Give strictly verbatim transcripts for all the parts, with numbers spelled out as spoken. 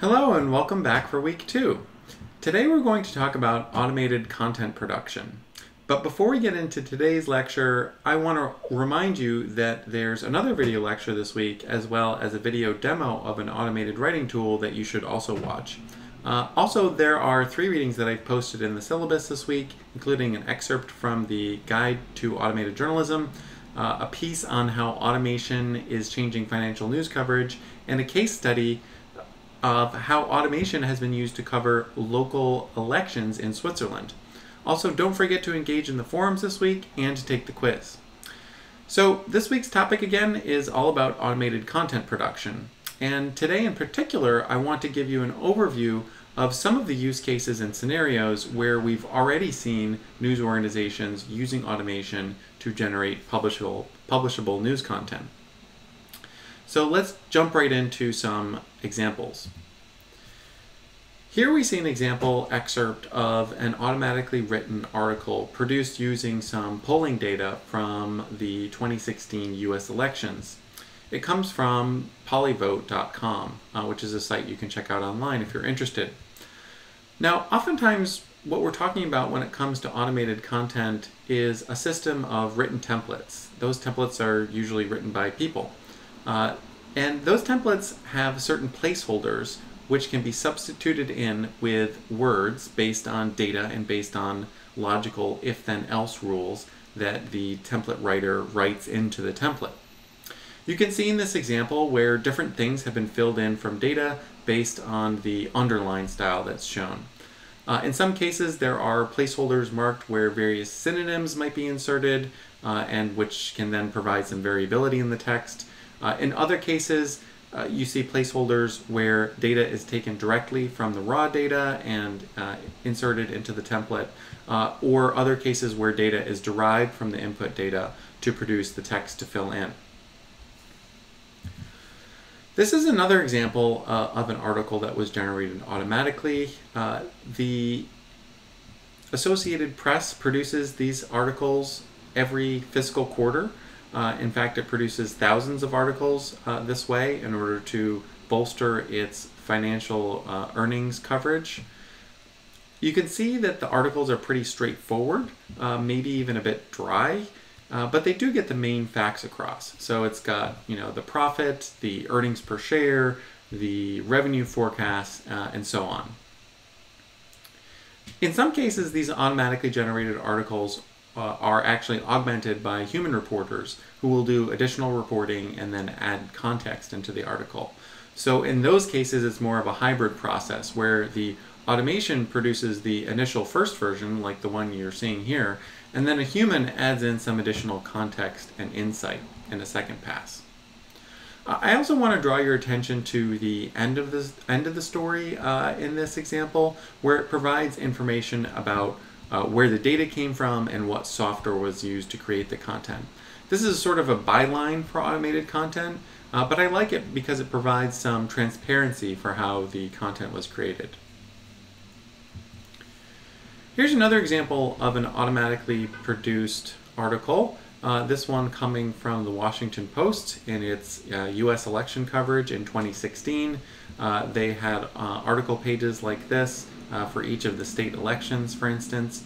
Hello and welcome back for week two. Today we're going to talk about automated content production. But before we get into today's lecture, I want to remind you that there's another video lecture this week, as well as a video demo of an automated writing tool that you should also watch. Uh, also, there are three readings that I've posted in the syllabus this week, including an excerpt from the Guide to Automated Journalism, uh, a piece on how automation is changing financial news coverage, and a case study of how automation has been used to cover local elections in Switzerland. Also, don't forget to engage in the forums this week and to take the quiz. So this week's topic again is all about automated content production. And today in particular, I want to give you an overview of some of the use cases and scenarios where we've already seen news organizations using automation to generate publishable, publishable news content. So let's jump right into some examples. Here we see an example excerpt of an automatically written article produced using some polling data from the twenty sixteen U S elections. It comes from polyvote dot com, uh, which is a site you can check out online if you're interested. Now, oftentimes what we're talking about when it comes to automated content is a system of written templates. Those templates are usually written by people. Uh, and those templates have certain placeholders which can be substituted in with words based on data and based on logical if-then-else rules that the template writer writes into the template. You can see in this example where different things have been filled in from data based on the underline style that's shown. Uh, in some cases, there are placeholders marked where various synonyms might be inserted, uh, and which can then provide some variability in the text. Uh, in other cases, uh, you see placeholders where data is taken directly from the raw data and uh, inserted into the template, uh, or other cases where data is derived from the input data to produce the text to fill in. This is another example uh, of an article that was generated automatically. Uh, the Associated Press produces these articles every fiscal quarter. Uh, in fact, it produces thousands of articles uh, this way in order to bolster its financial uh, earnings coverage. You can see that the articles are pretty straightforward, uh, maybe even a bit dry, uh, but they do get the main facts across. So it's got, you know, the profit, the earnings per share, the revenue forecast, uh, and so on. In some cases, these automatically generated articles Uh, are actually augmented by human reporters who will do additional reporting and then add context into the article. So in those cases, it's more of a hybrid process where the automation produces the initial first version, like the one you're seeing here, and then a human adds in some additional context and insight in a second pass. Uh, I also want to draw your attention to the end of this end of the story uh, in this example, where it provides information about Uh, where the data came from and what software was used to create the content. This is sort of a byline for automated content, uh, but I like it because it provides some transparency for how the content was created. Here's another example of an automatically produced article, uh, this one coming from the Washington Post in its uh, U S election coverage in twenty sixteen. Uh, they had uh, article pages like this Uh, for each of the state elections, for instance.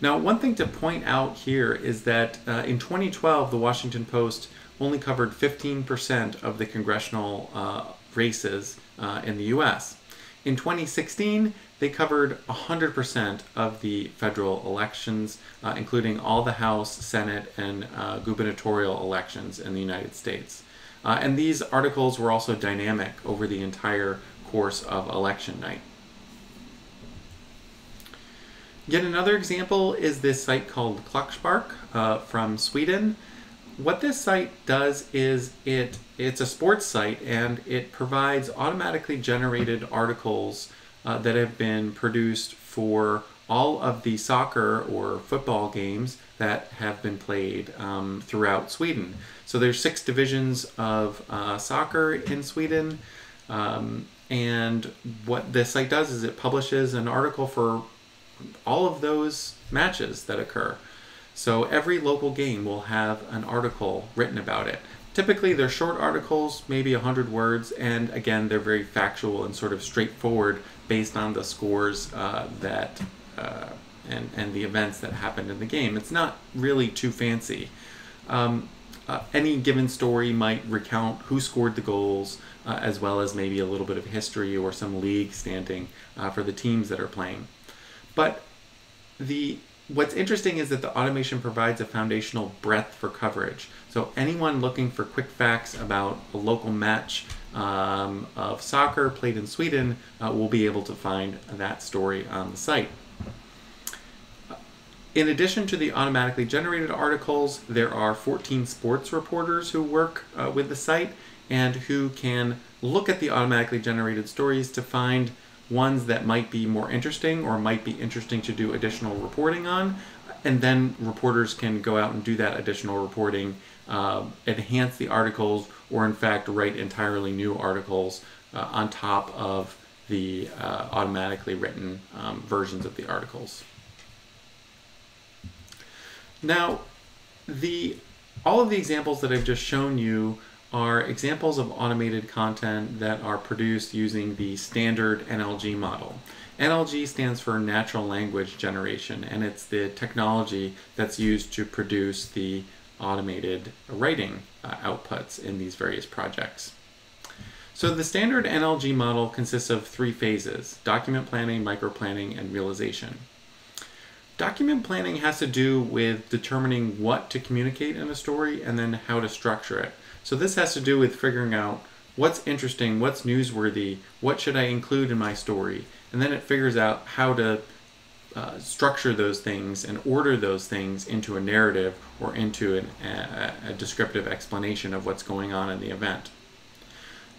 Now, one thing to point out here is that uh, in twenty twelve, the Washington Post only covered fifteen percent of the congressional uh, races uh, in the U S In twenty sixteen, they covered one hundred percent of the federal elections, uh, including all the House, Senate, and uh, gubernatorial elections in the United States. Uh, and these articles were also dynamic over the entire course of election night. Yet another example is this site called Kluckspark uh, from Sweden. What this site does is it it's a sports site, and it provides automatically generated articles uh, that have been produced for all of the soccer or football games that have been played um, throughout Sweden. So there's six divisions of uh, soccer in Sweden. Um, and what this site does is it publishes an article for all of those matches that occur. So every local game will have an article written about it. Typically, they're short articles, maybe one hundred words, and again, they're very factual and sort of straightforward based on the scores uh, that uh, and, and the events that happened in the game. It's not really too fancy. Um, uh, any given story might recount who scored the goals, uh, as well as maybe a little bit of history or some league standing uh, for the teams that are playing. But the What's interesting is that the automation provides a foundational breadth for coverage. So anyone looking for quick facts about a local match um, of soccer played in Sweden uh, will be able to find that story on the site. In addition to the automatically generated articles, there are fourteen sports reporters who work uh, with the site and who can look at the automatically generated stories to find ones that might be more interesting or might be interesting to do additional reporting on, and then reporters can go out and do that additional reporting, uh, enhance the articles, or in fact write entirely new articles uh, on top of the uh, automatically written um, versions of the articles. Now, the all of the examples that I've just shown you are examples of automated content that are produced using the standard N L G model. N L G stands for Natural Language Generation, and it's the technology that's used to produce the automated writing uh, outputs in these various projects. So the standard N L G model consists of three phases: document planning, microplanning, and realization. Document planning has to do with determining what to communicate in a story and then how to structure it. So this has to do with figuring out what's interesting, what's newsworthy, what should I include in my story, and then it figures out how to uh, structure those things and order those things into a narrative or into an, a, a descriptive explanation of what's going on in the event.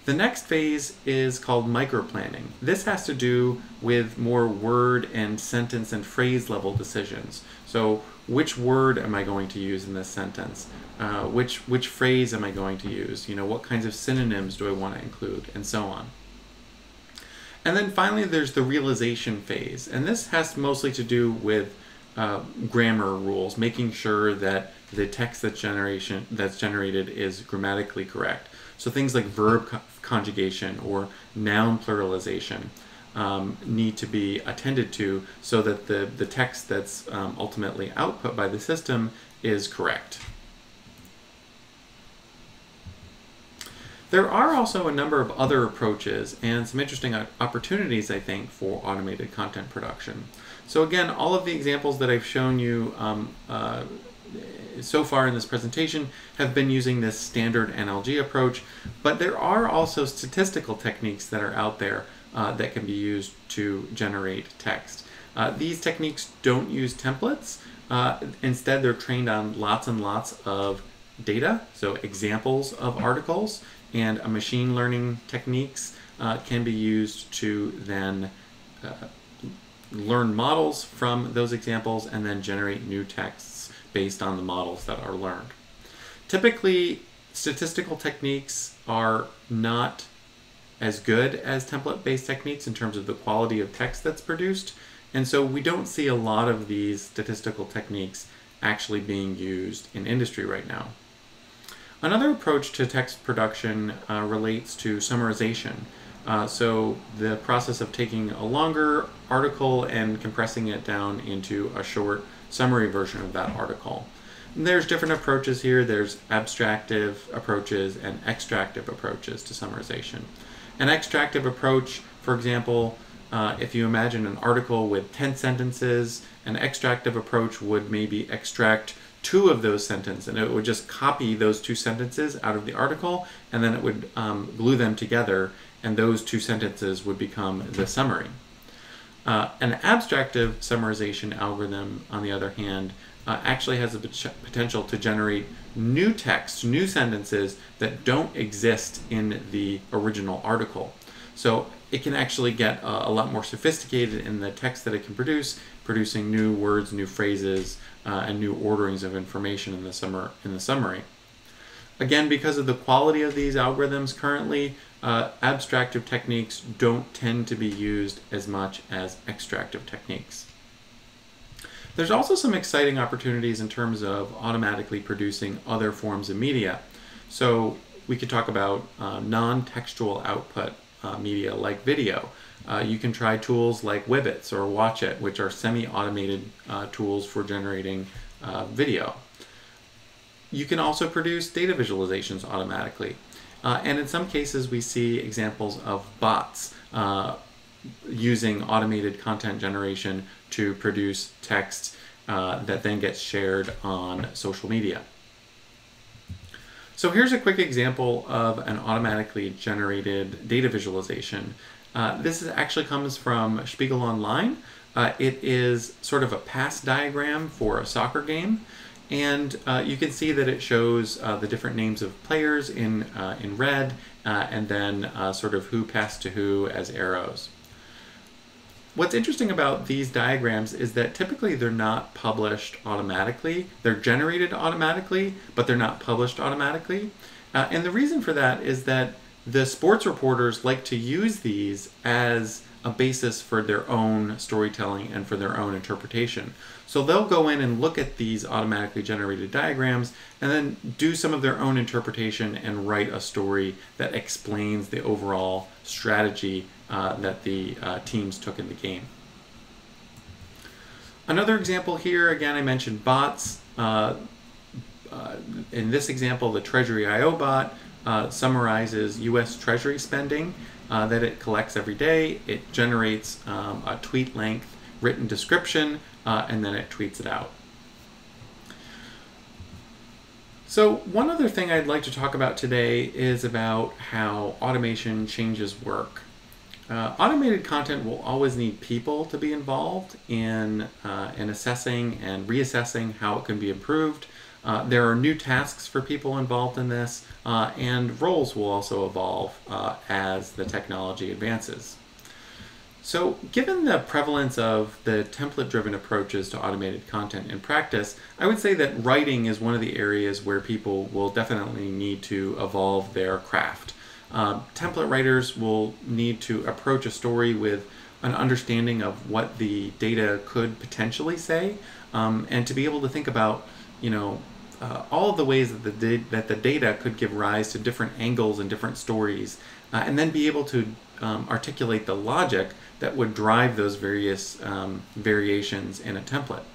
The next phase is called microplanning. This has to do with more word and sentence and phrase level decisions. So which word am I going to use in this sentence? Uh, which, which phrase am I going to use? You know, what kinds of synonyms do I want to include? And so on. And then finally, there's the realization phase. And this has mostly to do with uh, grammar rules, making sure that the text that's, generation, that's generated is grammatically correct. So things like verb co conjugation or noun pluralization um, need to be attended to so that the, the text that's um, ultimately output by the system is correct. There are also a number of other approaches and some interesting opportunities, I think, for automated content production. So again, all of the examples that I've shown you um, uh, so far in this presentation have been using this standard N L G approach, but there are also statistical techniques that are out there uh, that can be used to generate text. Uh, these techniques don't use templates. Uh, instead, they're trained on lots and lots of data, so examples of articles, and a machine learning techniques uh, can be used to then uh, learn models from those examples and then generate new texts based on the models that are learned. Typically, statistical techniques are not as good as template-based techniques in terms of the quality of text that's produced, and so we don't see a lot of these statistical techniques actually being used in industry right now. Another approach to text production uh, relates to summarization. Uh, so the process of taking a longer article and compressing it down into a short summary version of that article. And there's different approaches here. There's abstractive approaches and extractive approaches to summarization. An extractive approach, for example, uh, if you imagine an article with ten sentences, an extractive approach would maybe extract two of those sentences, and it would just copy those two sentences out of the article, and then it would um, glue them together, and those two sentences would become the summary. Uh, an abstractive summarization algorithm, on the other hand, uh, actually has the potential to generate new text, new sentences that don't exist in the original article. So it can actually get uh, a lot more sophisticated in the text that it can produce, producing new words, new phrases, uh, and new orderings of information in the, summer, in the summary. Again, because of the quality of these algorithms currently, Uh, abstractive techniques don't tend to be used as much as extractive techniques. There's also some exciting opportunities in terms of automatically producing other forms of media. So we could talk about uh, non-textual output uh, media like video. Uh, you can try tools like Wibbitz or Watchit, which are semi-automated uh, tools for generating uh, video. You can also produce data visualizations automatically. Uh, and in some cases, we see examples of bots uh, using automated content generation to produce text uh, that then gets shared on social media. So here's a quick example of an automatically generated data visualization. Uh, this is actually comes from Spiegel Online. Uh, it is sort of a pass diagram for a soccer game. And uh, you can see that it shows uh, the different names of players in, uh, in red, uh, and then uh, sort of who passed to who as arrows. What's interesting about these diagrams is that typically they're not published automatically. They're generated automatically, but they're not published automatically. Uh, and the reason for that is that the sports reporters like to use these as a basis for their own storytelling and for their own interpretation. So they'll go in and look at these automatically generated diagrams and then do some of their own interpretation and write a story that explains the overall strategy uh, that the uh, teams took in the game. Another example here, again, I mentioned bots. Uh, uh, in this example, the Treasury I O bot Uh, summarizes U S Treasury spending uh, that it collects every day. It generates um, a tweet length written description uh, and then it tweets it out. So one other thing I'd like to talk about today is about how automation changes work. Uh, automated content will always need people to be involved in, uh, in assessing and reassessing how it can be improved. Uh, there are new tasks for people involved in this, uh, and roles will also evolve uh, as the technology advances. So given the prevalence of the template-driven approaches to automated content in practice, I would say that writing is one of the areas where people will definitely need to evolve their craft. Uh, template writers will need to approach a story with an understanding of what the data could potentially say, um, and to be able to think about, you know, Uh, all of the ways that the, that the data could give rise to different angles and different stories, uh, and then be able to um, articulate the logic that would drive those various um, variations in a template.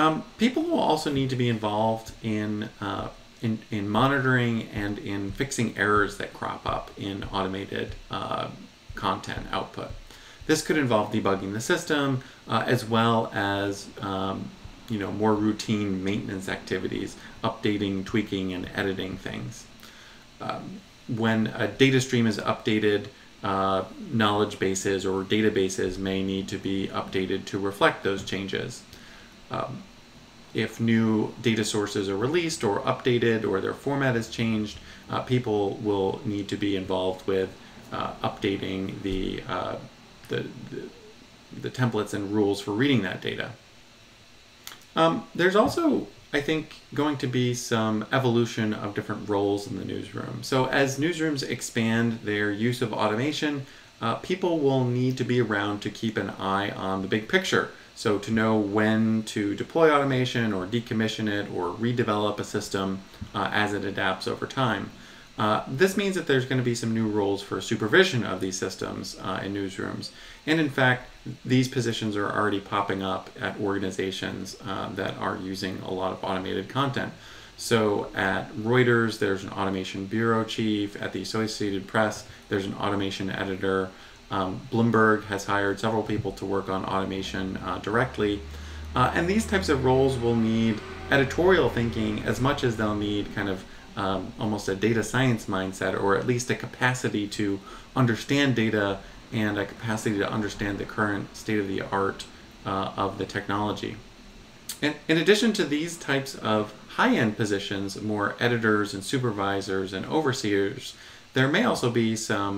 Um, people will also need to be involved in, uh, in, in monitoring and in fixing errors that crop up in automated uh, content output. This could involve debugging the system uh, as well as um, you know, more routine maintenance activities, updating, tweaking, and editing things. Um, when a data stream is updated, uh, knowledge bases or databases may need to be updated to reflect those changes. Um, if new data sources are released or updated or their format is changed, uh, people will need to be involved with uh, updating the, uh, the, the, the templates and rules for reading that data. Um, there's also, I think, going to be some evolution of different roles in the newsroom. So as newsrooms expand their use of automation, uh, people will need to be around to keep an eye on the big picture. So to know when to deploy automation or decommission it or redevelop a system uh, as it adapts over time. Uh, this means that there's going to be some new roles for supervision of these systems uh, in newsrooms. And in fact, these positions are already popping up at organizations uh, that are using a lot of automated content. So at Reuters, there's an automation bureau chief. At the Associated Press, there's an automation editor. Um, Bloomberg has hired several people to work on automation uh, directly. Uh, and these types of roles will need editorial thinking as much as they'll need kind of Um, almost a data science mindset, or at least a capacity to understand data and a capacity to understand the current state of the art uh, of the technology. And in addition to these types of high-end positions, more editors and supervisors and overseers, there may also be some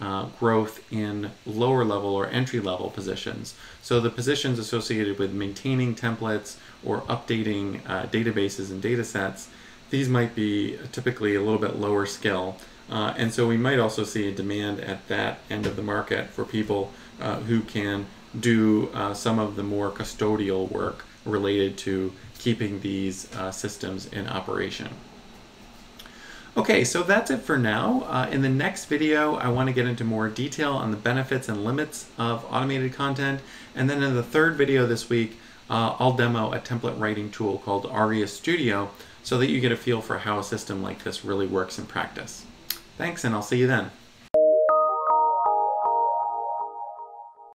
uh, growth in lower level or entry level positions. So the positions associated with maintaining templates or updating uh, databases and data sets, these might be typically a little bit lower skill. Uh, and so we might also see a demand at that end of the market for people uh, who can do uh, some of the more custodial work related to keeping these uh, systems in operation. Okay, so that's it for now. Uh, in the next video, I want to get into more detail on the benefits and limits of automated content. And then in the third video this week, uh, I'll demo a template writing tool called Arria Studio so that you get a feel for how a system like this really works in practice. Thanks, and I'll see you then.